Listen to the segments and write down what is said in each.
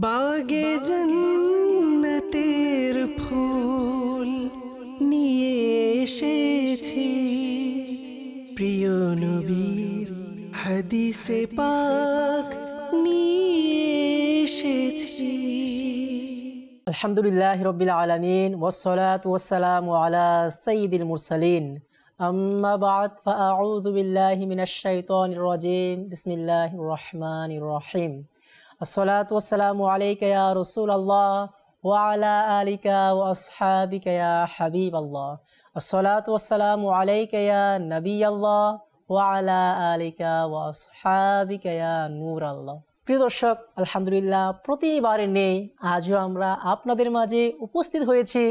बागे जन्नतेर फूल निये एसेছি प्रिय नबीर হাদিসে পাক নিয়ে এসেছি। আলহামদুলিল্লাহি রাব্বিল আলামিন ওয়াসসালাতু ওয়াসসালামু আলা সাইয়্যিদিল মুরসালিন আম্মা বা'দ ফাআউযু বিল্লাহি মিনাশ শাইতানির রাজীম বিসমিল্লাহির রহমানির রহিম। আসসালাতু ওয়াসসালামু আলাইকা ইয়া রাসূলুল্লাহ ওয়া আলা আলিকা ওয়া আসহাবিকা ইয়া হাবিবাল্লাহ। আসসালাতু ওয়াসসালামু আলাইকা ইয়া নবিয়াল্লাহ ওয়া আলা আলিকা ওয়া আসহাবিকা ইয়া নূরাল্লাহ। প্রিয় দর্শক, আলহামদুলিল্লাহ প্রতিবারের নেই আজও আমরা আপনাদের মাঝে উপস্থিত হয়েছি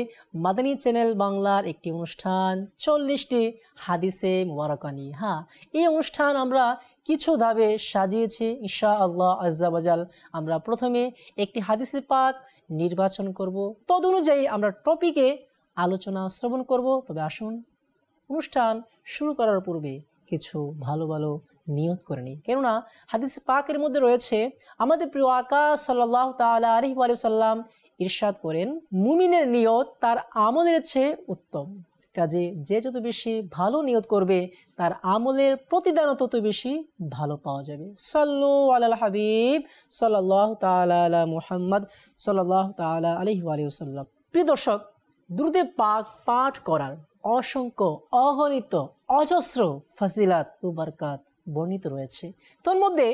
মাদানী চ্যানেল বাংলার একটি অনুষ্ঠান ৪০টি হাদিসে মুবারাকা নিয়ে। হ্যাঁ, এই অনুষ্ঠান আমরা কিছু ধাপে সাজিয়েছি ইনশাআল্লাহ আজ্জা ওয়াজাল। আমরা প্রথমে একটি হাদিসে পাক নির্বাচন করব, তদ অনুযায়ী আমরা টপিকে আলোচনা শ্রবণ করব। তবে আসুন অনুষ্ঠান শুরু করার পূর্বে কিছু ভালো ভালো নিয়ত করে নিই, কেননা হাদিস পাকের মধ্যে রয়েছে আমাদের প্রিয় আকা সাল্লাল্লাহু তাআলা আলাইহি ওয়াসাল্লাম ইরশাদ করেন, মুমিনের নিয়ত তার আমলের চেয়ে উত্তম। কাজে যে যত বেশি ভালো নিয়ত করবে তার আমলের প্রতিদান তত বেশি ভালো পাওয়া যাবে। সাল্লু আলাল হাবিব সাল্লাল্লাহু তাআলা আলা মুহাম্মদ সাল্লাল্লাহু তাআলা আলাইহি ওয়াসাল্লাম। প্রিয় দর্শক, দুরুদে পাক পাঠ করার অসংখ্য অগণিত অজস্র ফজিলাত ও বরকত বর্ণিত রয়েছে। তন্মধ্যে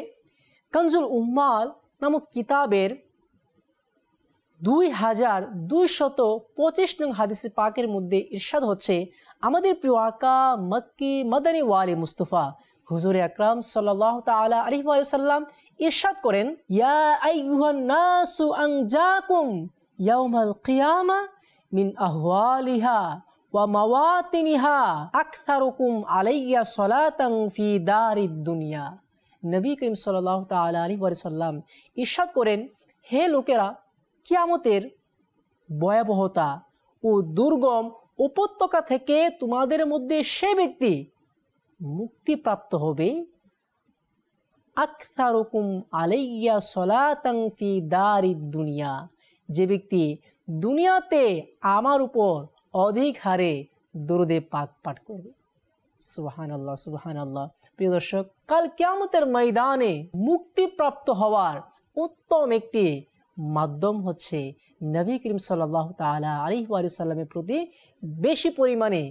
কানজুল উম্মাল নামক কিতাবের ২২২৫ নং হাদিসে পাকের মধ্যে ইরশাদ হচ্ছে আমাদের প্রিয় আকা মক্কি মাদানী ওয়ালি মুস্তাফা হুজুর আকরাম সাল্লাল্লাহু তাআলা আলাইহি ওয়াসাল্লাম ইরশাদ করেন, ইয়া আইয়ুহান নাসু আনজাকুম ইয়াউমাল কিয়ামা মিন আহওয়ালিহা ওয়া মাওয়াতিনিহা আকসারুকুম আলাইয়া সালাতান ফি দারিদ দুনিয়া। নবী করিম সাল্লাল্লাহু তাআলা আলাইহি ওয়াসাল্লাম ইরশাদ করেন, হে লোকেরা, কিয়ামতের ভয়াবহতা ও দুর্গম উপত্যকা থেকে তোমাদের মধ্যে সে ব্যক্তি মুক্তিপ্রাপ্ত হবে আকসারুকুম আলাইয়া সালাতান ফি দারিদ দুনিয়া, যে ব্যক্তি দুনিয়াতে আমার উপর অধিক হারে দুরুদে পাক পাঠ করবে। সুবহানাল্লাহ, সুবহানাল্লাহ। প্রিয় দর্শক, কাল কিয়ামতের ময়দানে মুক্তিপ্রাপ্ত হওয়ার উত্তম একটি মাধ্যম হচ্ছে নবী করিম সাল্লাল্লাহু তাআলা আলাইহি ওয়াসাল্লামের প্রতি বেশি পরিমাণে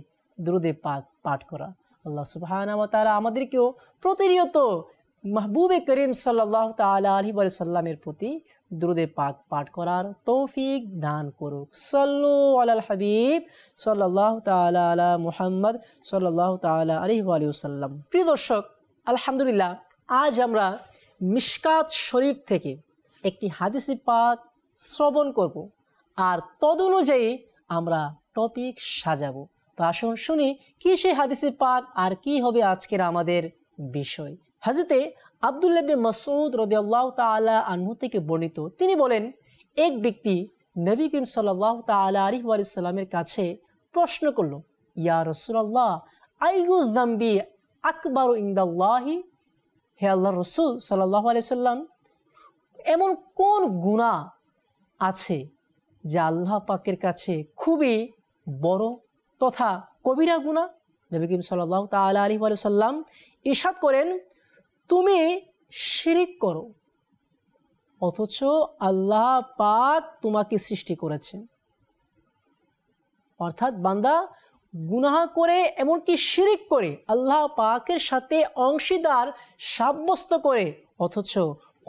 দুরুদে পাক পাঠ করা। আল্লাহ সুবহানাহু ওয়া তাআলা আমাদেরকেও প্রতিনিয়ত মাহবুবে করিম সাল্লাল্লাহু তাআলা আলাইহি ওয়াসাল্লামের প্রতি দুরুদে পাক পাঠ করার তৌফিক দান করুক। সাল্লু আলাল হাবিব সাল্লাল্লাহু তাআলা আলা মুহাম্মদ সাল্লাল্লাহু তাআলা আলাইহি ওয়াসাল্লাম। প্রিয় দর্শক, আলহামদুলিল্লাহ আজ আমরা মিশকাত শরীফ থেকে একটি হাদিসে পাক শ্রবণ করব, আর তদ অনুযায়ী আমরা টপিক সাজাবো। তো আসুন শুনি কি সেই হাদিসে পাক আর কি হবে আজকের আমাদের বিষয়। হযরতে আব্দুল্লাহ ইবনে মাসউদ রাদিয়াল্লাহু তাআলা আনহু থেকে বর্ণিত, তিনি বলেন, এক ব্যক্তি নবী করিম সাল্লাল্লাহু তাআলা আলাইহি ওয়াসাল্লামের কাছে প্রশ্ন করল, ইয়া রাসূলুল্লাহ আইয়ু যামবি আকবার ইনদাল্লাহি। হে আল্লাহর রাসূল সাল্লাল্লাহু আলাইহি ওয়াসাল্লাম, এমন কোন গুনাহ আছে যা আল্লাহ পাকের কাছে খুবই বড় তথা কবিরা গুনাহ? নবী করিম সাল্লাল্লাহু তাআলা আলাইহি ওয়াসাল্লাম ইরশাদ করেন, তুমি শিরিক করো অথচ আল্লাহ পাক তোমাকে সৃষ্টি করেছেন। অর্থাৎ বান্দা গুনাহ করে, এমনকি শিরিক করে, আল্লাহ পাকের সাথে অংশীদার সাব্যস্ত করে, অথচ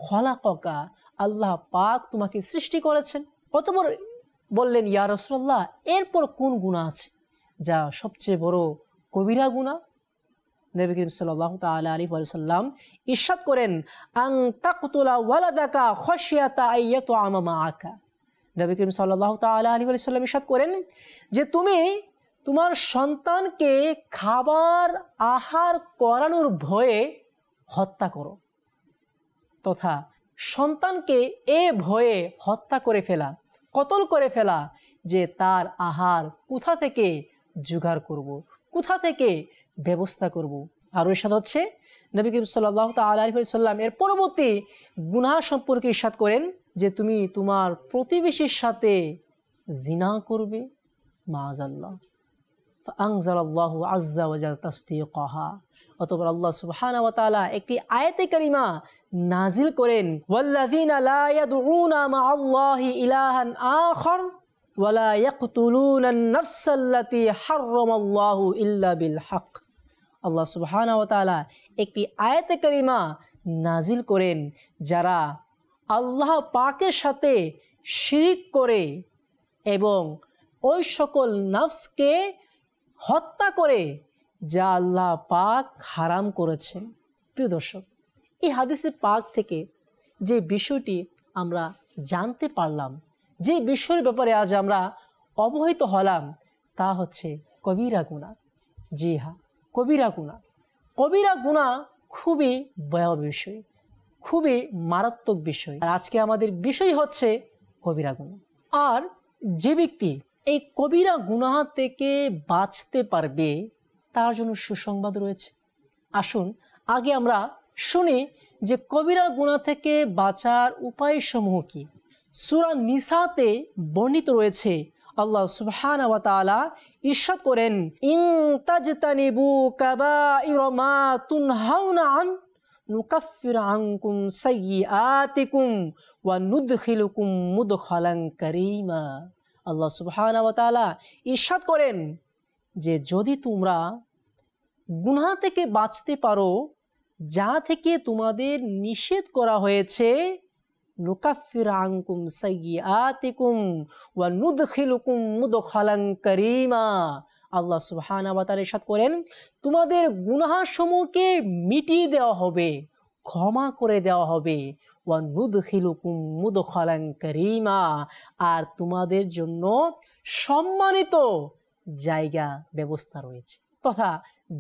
খলাকাকা আল্লাহ পাক তোমাকে সৃষ্টি করেছেন। অতঃপর বললেন, ইয়া রাসূলুল্লাহ, এরপর কোন গুনাহ আছে যা সবচেয়ে বড় কবিরা গুনাহ? নবী করিম সাল্লাল্লাহু তাআলা আলাইহি ওয়াসাল্লাম ইরশাদ করেন, আন তাকতুলা ওয়ালাদাকা খাশিয়াতা আইয়াতুআমা মাআকা। নবী করিম সাল্লাল্লাহু তাআলা আলাইহি ওয়াসাল্লাম ইরশাদ করেন যে তুমি তোমার সন্তানকে খাবার আহার করানোর ভয়ে হত্যা করো, তথা সন্তানকে এ ভয়ে হত্যা করে ফেলা, কতল করে ফেলা যে তার আহার কোথা থেকে জোগাড় করব, কোথা থেকে ব্যবস্থা করব। আর ইরশাদ হচ্ছে নবী করিম সাল্লাল্লাহু তাআলা আলাইহি ওয়াসাল্লাম এর পরবর্তী গুনাহ সম্পর্কে ইরশাদ করেন, যে তুমি তোমার প্রতিবেশীর সাথে জিনা করবে মাআযাল্লাহ। ফাআনজালাল্লাহু আযযা ওয়া জাল তাসদীকাহা। অতঃপর আল্লাহ সুবহানাহু ওয়া তাআলা একটি আয়াতে কারিমা নাযিল করেন, ওয়াল্লাযীনা লা ইয়াদউনা মাআল্লাহি ইলাহান আখার ওয়া লা ইয়াকতুলুনান নাফসাল্লাতী হাররামাল্লাহু ইল্লা বিল হক। আল্লাহ সুবহানাহু ওয়া তাআলা একটি আয়াতে কারিমা নাযিল করেন, যারা আল্লাহ পাকের সাথে শিরিক করে এবং ওই সকল নফসকে হত্যা করে যা আল্লাহ পাক হারাম করেছেন। প্রিয় দর্শক, এই হাদিসে পাক থেকে যে বিষয়টি আমরা জানতে পারলাম, যে বিষয়ের ব্যাপারে আজ আমরা অবহিত হলাম, তা হচ্ছে কবিরা গুনাহ। জি হ্যাঁ, কবিরা গুনাহ। কবিরা গুনাহ খুবই ভয়াবহ বিষয়, খুবই মারাত্মক বিষয়। আর আজকে আমাদের বিষয় হচ্ছে কবিরা গুনাহ। আর যে ব্যক্তি এই কবিরা গুনাহ থেকে বাঁচতে পারবে তার জন্য সুসংবাদ রয়েছে। আসুন আগে আমরা শুনি যে কবিরা গুনাহ থেকে বাঁচার উপায়সমূহ কি। সূরা নিসাতে বর্ণিত রয়েছে, আল্লাহ সুবহানাহু ওয়া তাআলা ইরশাদ করেন, ইন তাজতানিবু কাবাইরা মা তুনহাউনা আন নুকাফির আনকুম সাইয়্যাতিকুম ওয়া নুদখিলুকুম মুদখালান কারীমা। আল্লাহ সুবহানাহু ওয়া তাআলা ইরশাদ করেন যে যদি তোমরা গুনাহ থেকে বাঁচতে পারো যা থেকে তোমাদের নিষেধ করা হয়েছে, নুকাফির আনকুম সাইয়্যাতিকুম ওয়া নুদখিলুকুম মুদখালান কারীমা। আল্লাহ সুবহানাহু ওয়া তাআলা ইরশাদ করেন, তোমাদের গুনাহসমূহকে মিটিয়ে দেওয়া হবে, ক্ষমা করে দেওয়া হবে, ওয়া নুদখিলুকুম মুদখালান কারীমা, আর তোমাদের জন্য সম্মানিত জায়গা ব্যবস্থা রয়েছে তথা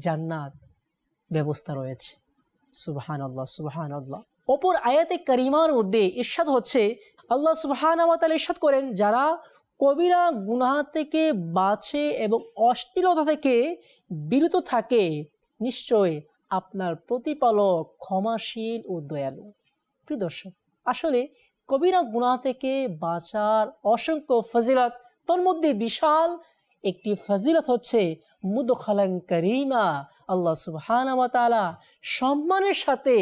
জান্নাত ব্যবস্থা রয়েছে। সুবহানাল্লাহ, সুবহানাল্লাহ। অপর আয়াতে কারিমার মধ্যে ইরশাদ হচ্ছে, আল্লাহ সুবহানাহু ওয়া তাআলা ইরশাদ করেন, যারা কবিরা গুনাহ থেকে বাঁচে এবং অশ্লীলতা থেকে বিরত থাকে, নিশ্চয় আপনার প্রতিপালক ক্ষমাশীল ও দয়ালু। প্রিয় দর্শক, আসলে কবিরা গুনাহ থেকে বাঁচার অসংখ্য ফজিলত, তোর মধ্যে বিশাল একটি ফজিলত হচ্ছে মুদখালান কারীমা। আল্লাহ সুবহানাহু ওয়া তাআলা সম্মানের সাথে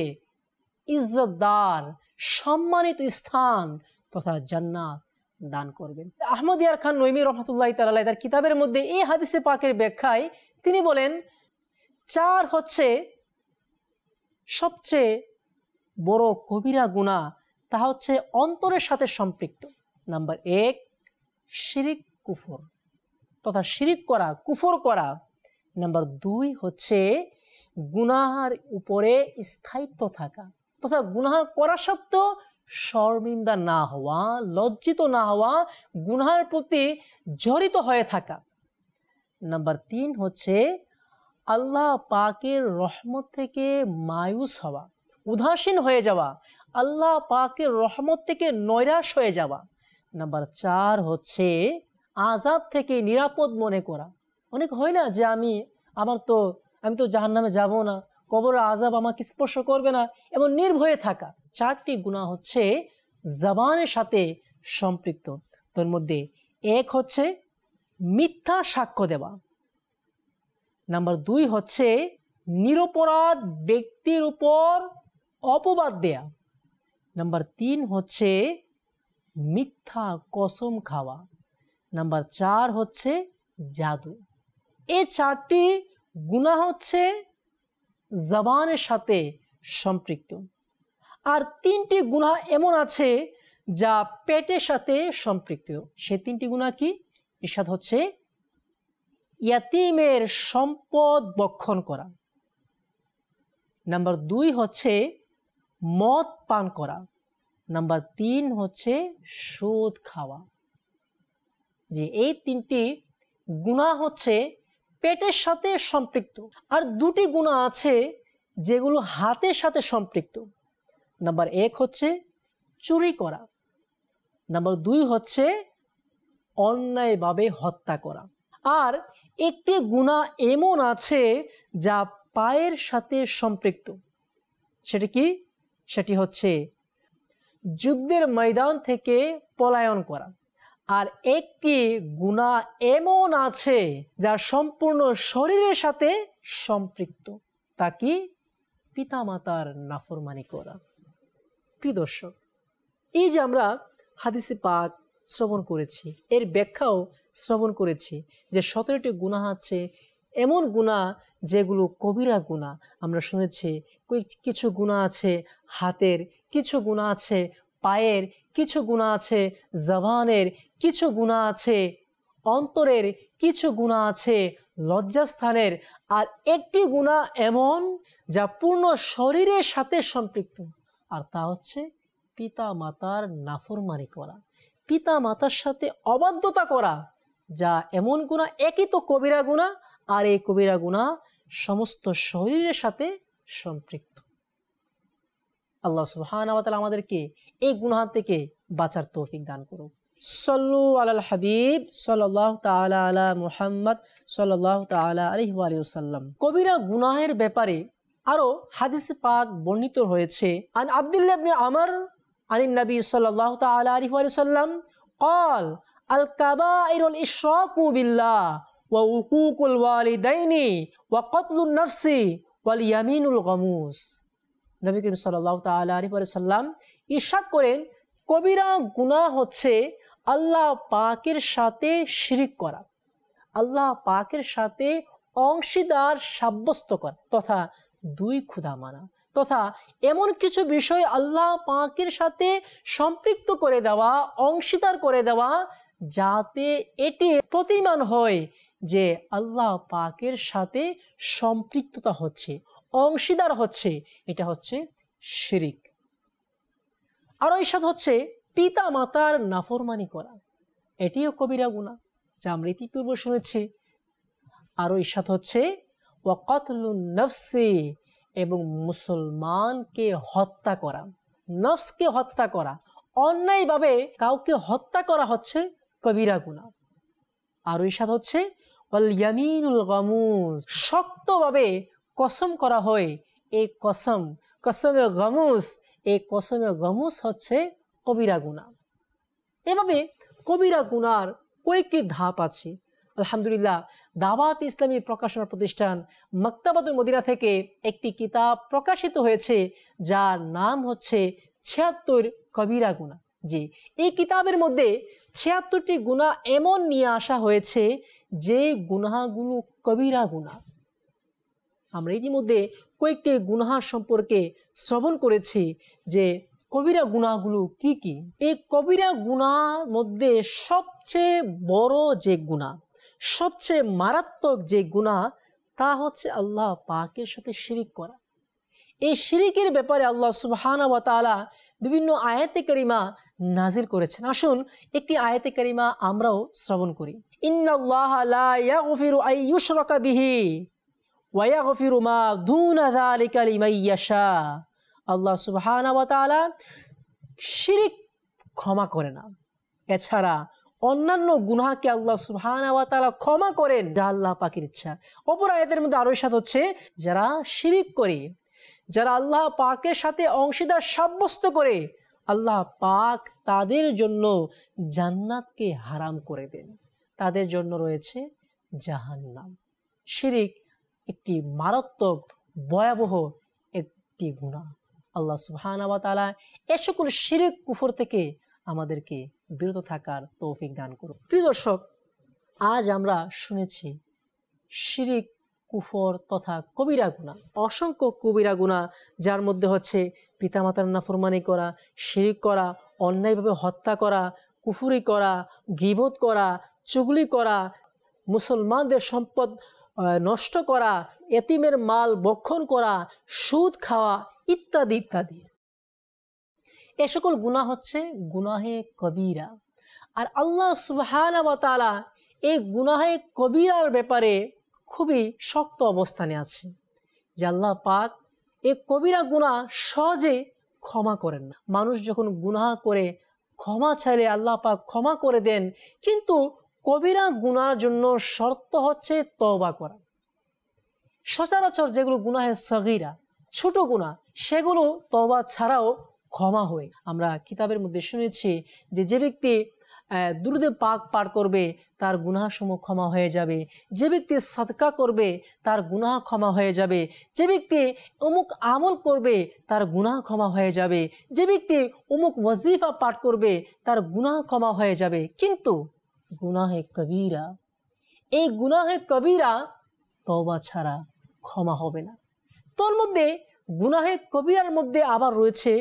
ইজ্জতদার সম্মানিত স্থান তথা জান্নাত দান করবেন। আহমদ ইয়ার খান নঈমী রহমাতুল্লাহি তাআলা তার কিতাবের মধ্যে এই হাদিসে পাকের ব্যাখ্যায় তিনি বলেন, চার হচ্ছে সবচেয়ে বড় কবিরা গুনাহ, তা হচ্ছে অন্তরের সাথে সম্পৃক্ত। নাম্বার 1 শিরিক কুফর তথা শিরিক করা, কুফর করা। নাম্বার 2 হচ্ছে গুনাহের উপরে স্থায়িত্ব থাকা তথা গুনাহ করা সত্ত্বেও শর্মিন্দা না হওয়া, লজ্জিত না হওয়া, গুনাহের প্রতি জড়িত হয়ে থাকা। নাম্বার 3 হচ্ছে আল্লাহ পাকের রহমত থেকে মায়ুস হওয়া, উদাসীন হয়ে যাওয়া, আল্লাহ পাকের রহমত থেকে নৈরাশ হয়ে যাওয়া। নাম্বার 4 হচ্ছে আযাব থেকে নিরাপদ মনে করা। অনেক হয় না যে আমি তো জাহান্নামে যাব না, কবরের আযাব আমাকে স্পর্শ করবে না, এবং নির্ভয়ে থাকা। 4টি গুনাহ হচ্ছে জবানের সাথে সম্পৃক্ত, তার মধ্যে 1 হচ্ছে মিথ্যা সাক্ষ্য দেওয়া। নাম্বার 2 হচ্ছে নিরপরাধ ব্যক্তির উপর অপবাদ দেয়া। নাম্বার 3 হচ্ছে মিথ্যা কসম খাওয়া। নাম্বার 4 হচ্ছে জাদু। এই 4টি গুনাহ হচ্ছে জবানের সাথে সম্পৃক্ত। আর 3টি গুনাহ এমন আছে যা পেটের সাথে সম্পৃক্ত। সেই 3টি গুনাহ কি? ইরশাদ হচ্ছে ইয়াতীমের সম্পদ ভক্ষণ করা। নাম্বার 2 হচ্ছে মদ পান করা। নাম্বার 3 হচ্ছে সুদ খাওয়া। যে এই 3টি গুনাহ হচ্ছে পেটের সাথে সম্পৃক্ত। আর 2টি গুনাহ আছে যেগুলো হাতের সাথে সম্পৃক্ত। নাম্বার 1 হচ্ছে চুরি করা। নাম্বার 2 হচ্ছে অন্যায়ভাবে হত্যা করা। আর একটি গুনাহ এমন আছে যা পায়ের সাথে সম্পৃক্ত, সেটি কি? সেটি হচ্ছে जुद्धेर मैदान थेके पलायन करा और एकटी गुना एमन आछे जा सम्पूर्ण शरीरेर साथे सम्पृक्त ताकि पितामातार नाफरमानी करा। प्रिय दर्शक, एई जे आमरा हादिसे पाक श्रवण करेछि एर व्याख्याओ श्रवण करेछि जे 17टी गुना आछे एमन गुना जेगुलो कबीरा गुना। आमरा शुनेछि किछु गुना आछे हाथेर, किछु गुना आछे पायेर, किछु गुना आछे जबानेर, किछु गुना आछे अंतरेर, किछु गुना आछे लज्जास्थानेर और एकटी गुना एमन जा पूर्ण शरीरेर साथे सम्पृक्त और ता हच्छे पिता मातार नाफरमानी करा, पिता मातार साथे अबाध्यता करा। जा एमन गुना एकई तो कबीरा गुना और ये कबीरा गुना समस्त शरीर साथे सम्पृक्त। अल्लाह सुब्हानाहु वा ताआला आमादेरके ए गुनाह थेके बाँचार तौफिक दान करुन। सल्लु अलाल हबीब सल्लल्लाहु ताआला अला मुहम्मद सल्लल्लाहु ताआला अलैहि वा आलिहि वसल्लम। कबीरा गुनाहेर ब्यापारे आरो हादिस पाक वर्णित हयेछे आन अब्दुल्लाह इब्ने अमर आनिन नबी सल्लल्लाहु ताआला अलैहि वा आलिहि वसल्लम قال الكبائر الاشراك بالله وعقوق الوالدين وقتل النفس واليمين الغموس। नबी करीम सल्लल्लाहु ताआला अलैहि वसल्लम इरशाद करें कबीरा गुनाह होच्छे अल्लाह पाकेर साथे शिरिक करा, अल्लाह पाकेर साथे अंशीदार साब्यस्त करा तथा दुई खुदा माना तथा एमन किछु विषय अल्लाह पाकेर साथे सम्पृक्त करे देवा, अंशीदार करे देवा जाते एटी प्रतिमान हय जे अल्लाह पाकेर साथे सम्पृक्तता होच्छे, अंशीदार होच्छे, एटा होच्छे शिरिक। आरो इरशाद होच्छे पिता मातार नाफरमानी करा, एटिओ कबीरा गुनाह जा आमरा इतिपूर्व शुनेছি। आरो इरशाद होच्छे वा कतलुन नफ्सि एबं मुसलमान के हत्या करा, नफ्स के हत्या करा, अन्याय भावे काउके हत्या करा होच्छे कबीरा गुनाह। आरो इरशाद होच्छे वल यामीनुल गमूस शक्तভাবে कसम करा हय, এই कसम कसमे गमूस, এই कसमे गमूस হচ্ছে কবিরা গুনাহ। এভাবে কবিরা গুনার কয়েকটি ধাপ আছে। আলহামদুলিল্লাহ দাওয়াত ইসলামী প্রকাশনা প্রতিষ্ঠান মাকতাবাতুল মদিনা থেকে একটি কিতাব প্রকাশিত হয়েছে যার নাম হচ্ছে 76 কবিরা গুনাহ। जी এই কিতাবের মধ্যে 76টি গুনাহ এমন নিয়ে আসা হয়েছে যে গুনাহগুলো কবিরা গুনাহ। আমরা ইতিমধ্যে কয়েকটি গুনাহ সম্পর্কে শ্রবণ করেছি যে কবিরা গুনাহগুলো কি কি। এই কবিরা গুনাহর মধ্যে সবচেয়ে বড় যে গুনাহ, সবচেয়ে মারাত্মক যে গুনাহ তা হচ্ছে আল্লাহ পাকের সাথে শিরিক করা। এই শিরিকের ব্যাপারে আল্লাহ সুবহানাহু ওয়া তাআলা বিভিন্ন আয়াতে কারিমা নাযিল করেছেন। আসুন একটি আয়াতে কারিমা আমরাও শ্রবণ করি। ইন্নাল্লাহা লা ইয়াগফিরু আই ইউশরাকা বিহি ওয়া ইয়াগফিরু মা দুনা যালিকা লিমান ইয়াশা। আল্লাহ সুবহানাহু ওয়া তাআলা শিরিক ক্ষমা করে না, এছাড়া অন্যান্য গুনাহকে আল্লাহ সুবহানাহু ওয়া তাআলা ক্ষমা করেন যা আল্লাহ পাকের ইচ্ছা। অপর আয়াতের মধ্যে আরো ইরশাদ হচ্ছে যারা শিরিক করে, যারা আল্লাহ পাকের সাথে অংশীদার সাব্যস্ত করে, আল্লাহ পাক তাদের জন্য জান্নাতকে হারাম করে দেন, তাদের জন্য রয়েছে জাহান্নাম। শিরিক একটি মারাত্মক ভয়াবহ একটি গুনাহ। আল্লাহ সুবহানাহু ওয়া তাআলা এই সকল শিরিক কুফর থেকে আমাদেরকে বিরত থাকার তৌফিক দান করুন। প্রিয় দর্শক, আজ আমরা শুনেছি শিরিক কুফর তথা কবিরা গুনাহ, অসংখ্য কবিরা গুনাহ যার মধ্যে হচ্ছে পিতামাতার নাফরমানি করা, শিরিক করা, অন্যায়ভাবে হত্যা করা, কুফরি করা, গীবত করা, চুগলি করা, মুসলমানদের সম্পদ নষ্ট করা, এতিমের মাল ভক্ষণ করা, সুদ খাওয়া ইত্যাদি ইত্যাদি। এ সকল গুনাহ হচ্ছে গুনাহে কবিরা। আর আল্লাহ সুবহানাহু ওয়া তাআলা এই গুনাহে কবিরার ব্যাপারে খুবই শক্ত অবস্থানে আছে যে আল্লাহ পাক এই কবিরা গুনাহ সহজে ক্ষমা করেন না। মানুষ যখন গুনাহ করে ক্ষমা চাইলে আল্লাহ পাক ক্ষমা করে দেন, কিন্তু কবিরা গুনাহর জন্য শর্ত হচ্ছে তওবা করা। সচরাচর যেগুলো গুনাহে সগীরা, ছোট গুনাহ, সেগুলো তওবা ছাড়াও ক্ষমা হয়। আমরা কিতাবের মধ্যে শুনেছি যে যে ব্যক্তি দুরুদে পাক পাঠ করবে তার গুনাহসমূহ ক্ষমা হয়ে যাবে, যে ব্যক্তি সাদকা করবে তার গুনাহ ক্ষমা হয়ে যাবে, যে ব্যক্তি অমুক আমল করবে তার গুনাহ ক্ষমা হয়ে যাবে, যে ব্যক্তি অমুক ওয়াজিফা পাঠ করবে তার গুনাহ ক্ষমা হয়ে যাবে। কিন্তু গুনাহে কবিরা, এই গুনাহে কবিরা তওবা ছাড়া ক্ষমা হবে না। তোর মধ্যে গুনাহে কবিরার মধ্যে আবার রয়েছে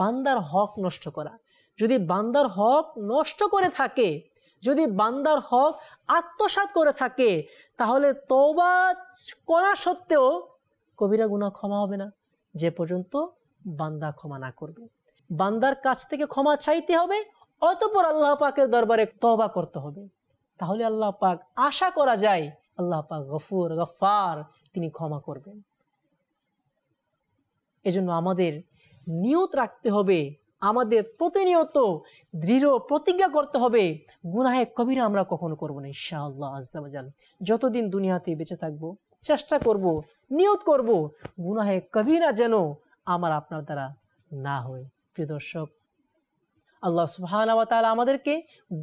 বান্দার হক নষ্ট করা। যদি বান্দার হক নষ্ট করে থাকে, যদি বান্দার হক আত্মসাৎ করে থাকে, তাহলে তওবা করা সত্ত্বেও কবিরা গুনাহ ক্ষমা হবে না যে পর্যন্ত বান্দা ক্ষমা না করবে। বান্দার কাছ থেকে ক্ষমা চাইতে হবে, অতঃপর আল্লাহ পাকের দরবারে তওবা করতে হবে। তাহলে আল্লাহ পাক, আশা করা যায় আল্লাহ পাক গফুর গফার, তিনি ক্ষমা করবেন। এজন্য আমাদের নিয়ত রাখতে হবে, আমাদের প্রতিনিয়ত দৃঢ় প্রতিজ্ঞা করতে হবে গুনাহে কবিরা আমরা কখনো করবো না ইনশাআল্লাহ আজ্জা ওয়াজাল। যতদিন দুনিয়াতে বেঁচে থাকবো চেষ্টা করব, নিয়ত করব গুনাহে কবিরা যেন আমার আপনার দ্বারা না হয়। প্রিয় দর্শক, আল্লাহ সুবহানাহু ওয়া তাআলা আমাদেরকে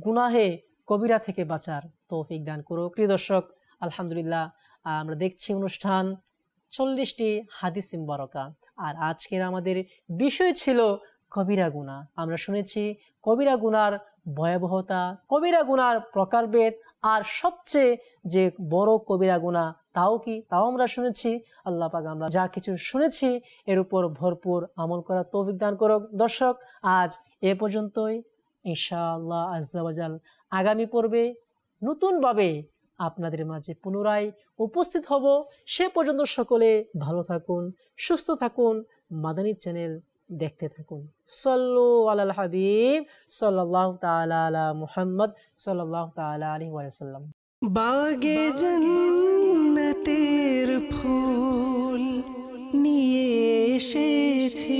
গুনাহে কবিরা থেকে বাঁচার তৌফিক দান করুক। প্রিয় দর্শক, আলহামদুলিল্লাহ আমরা দেখছি অনুষ্ঠান 40টি হাদিসে মুবারাকা, আর আজকের আমাদের বিষয় ছিল কবিরা গুনাহ। আমরা শুনেছি কবিরা গুনার ভয়াবহতা, কবিরা গুনার প্রকারভেদ, আর সবচেয়ে যে বড় কবিরা গুনাহ তাও কি, তাও আমরা শুনেছি। আল্লাহ পাক আমরা যা কিছু শুনেছি এর উপর ভরপুর আমল করার তৌফিক দান করুক। দর্শক, আজ এ পর্যন্তই ইনশাআল্লাহ আজ্জা ওয়াজাল। আগামী পর্বে নতুনভাবে আপনাদের মাঝে পুনরায় উপস্থিত হব। সে পর্যন্ত সকলে ভালো থাকুন, সুস্থ থাকুন, মাদানী চ্যানেল দেখতে থাকুন। সল্লু আলাল হাবিব সাল্লাল্লাহু তাআলা আলা মুহাম্মদ সাল্লাল্লাহু তাআলা আলাইহি ওয়া সাল্লাম। বাগে জান্নাতের ফুল নিয়ে এসেছি,